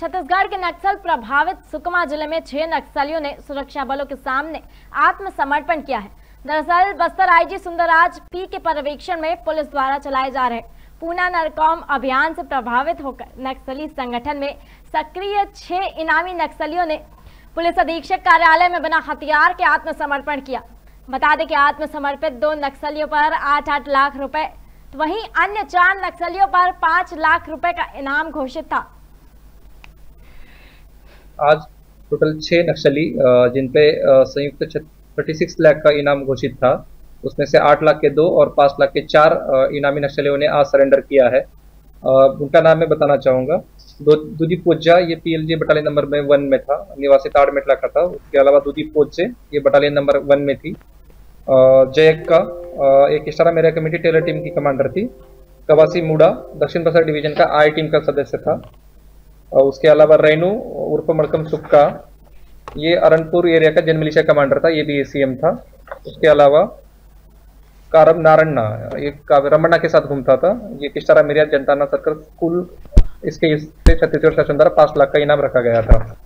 छत्तीसगढ़ के नक्सल प्रभावित सुकमा जिले में 6 नक्सलियों ने सुरक्षा बलों के सामने आत्मसमर्पण किया है। दरअसल बस्तर आईजी सुंदराज पी के पर्यवेक्षण में पुलिस द्वारा चलाए जा रहे पूना नरकॉम अभियान से प्रभावित होकर नक्सली संगठन में सक्रिय 6 इनामी नक्सलियों ने पुलिस अधीक्षक कार्यालय में बना हथियार के आत्मसमर्पण किया। बता दें कि आत्मसमर्पित 2 नक्सलियों पर 8-8 लाख रुपए, तो वहीं अन्य 4 नक्सलियों पर 5 लाख रुपए का इनाम घोषित था। आज टोटल 6 नक्सली जिनपे संयुक्त 36 लाख का इनाम घोषित था, उसमें से 8 लाख के 2 और 5 लाख के 4 इनामी नक्सलियों ने आज सरेंडर किया है। उनका नाम मैं बताना चाहूँगा। दुधी पोज्जा ये PLG बटालियन नंबर में 1 में था, निवासी ताड़मेटला का था। उसके अलावा दुधी पोज्जे ये बटालियन नंबर 1 में थी। जयक्का एक इशारा मेरा कमेटी टेलर टीम की कमांडर थी। कवासी मुडा दक्षिण बस्तर डिवीजन का I टीम का सदस्य था। उसके अलावा रेनु उर्फ मरकम ये अरनपुर एरिया का जनमिलिशिया कमांडर था, ये भी ACM था। उसके अलावा कारम नारण्णा एक रमण्णा के साथ घूमता था, ये किस्टारा मेरिया जनताना सर्कल स्कूल, इसके इससे छत्तीसगढ़ शासन द्वारा 5 लाख का इनाम रखा गया था।